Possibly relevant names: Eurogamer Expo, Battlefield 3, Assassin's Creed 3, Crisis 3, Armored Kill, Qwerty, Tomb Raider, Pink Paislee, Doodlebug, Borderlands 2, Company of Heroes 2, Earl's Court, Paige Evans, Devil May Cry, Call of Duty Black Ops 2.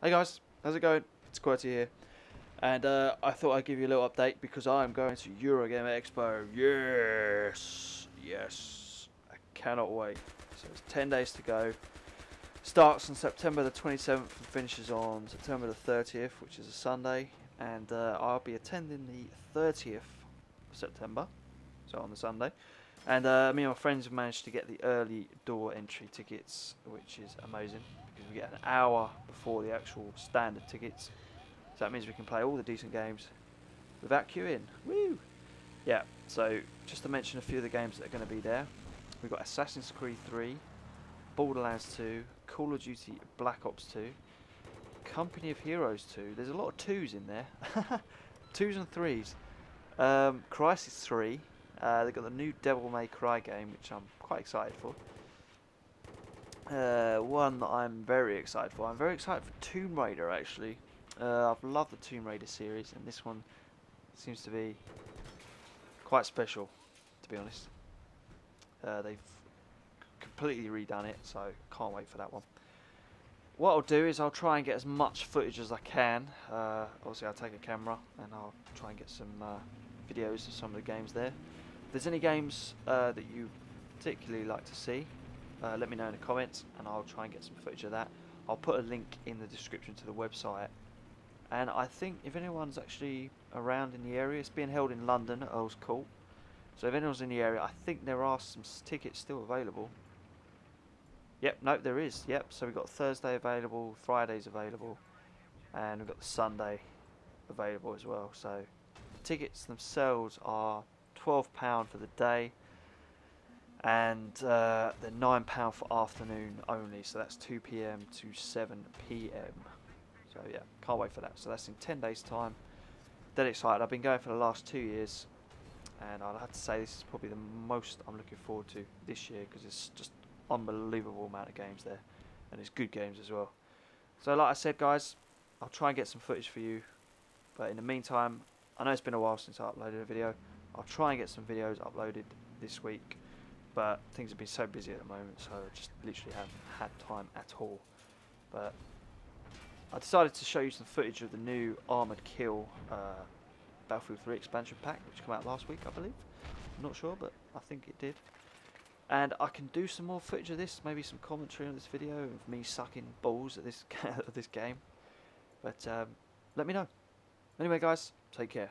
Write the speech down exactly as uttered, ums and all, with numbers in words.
Hey guys, how's it going? It's Qwerty here, and uh, I thought I'd give you a little update because I'm going to Eurogamer Expo. Yes, yes, I cannot wait. So it's ten days to go. Starts on September the twenty-seventh and finishes on September the thirtieth, which is a Sunday. And uh, I'll be attending the thirtieth of September, so on the Sunday. And uh, me and my friends have managed to get the early door entry tickets, which is amazing because we get an hour before the actual standard tickets. So that means we can play all the decent games without queuing. Woo! Yeah, so just to mention a few of the games that are going to be there. We've got Assassin's Creed three, Borderlands two, Call of Duty Black Ops two, Company of Heroes two. There's a lot of twos in there. Twos and threes. Um, Crisis three. Uh, they've got the new Devil May Cry game, which I'm quite excited for. Uh, one that I'm very excited for. I'm very excited for Tomb Raider, actually. Uh, I've loved the Tomb Raider series, and this one seems to be quite special, to be honest. Uh, they've completely redone it, so can't wait for that one. What I'll do is I'll try and get as much footage as I can. Uh, obviously, I'll take a camera, and I'll try and get some uh, videos of some of the games there. If there's any games uh, that you particularly like to see, uh, let me know in the comments and I'll try and get some footage of that. I'll put a link in the description to the website, and I think if anyone's actually around in the area, it's being held in London at Earl's Court, so if anyone's in the area, I think there are some tickets still available. Yep, nope, there is. Yep, so we've got Thursday available, Friday's available, and we've got the Sunday available as well. So the tickets themselves are twelve pounds for the day, and uh, the nine pounds for afternoon only, so that's two p m to seven p m So yeah, can't wait for that. So that's in ten days time. Dead excited. I've been going for the last two years, and I'll have to say this is probably the most I'm looking forward to this year because it's just unbelievable amount of games there, and it's good games as well. So like I said guys, I'll try and get some footage for you, but in the meantime, I know it's been a while since I uploaded a video. I'll try and get some videos uploaded this week, but things have been so busy at the moment, so I just literally haven't had time at all. But I decided to show you some footage of the new Armored Kill uh, Battlefield three expansion pack, which came out last week, I believe. I'm not sure, but I think it did. And I can do some more footage of this, maybe some commentary on this video of me sucking balls at this, at this game. But um, let me know. Anyway guys, take care.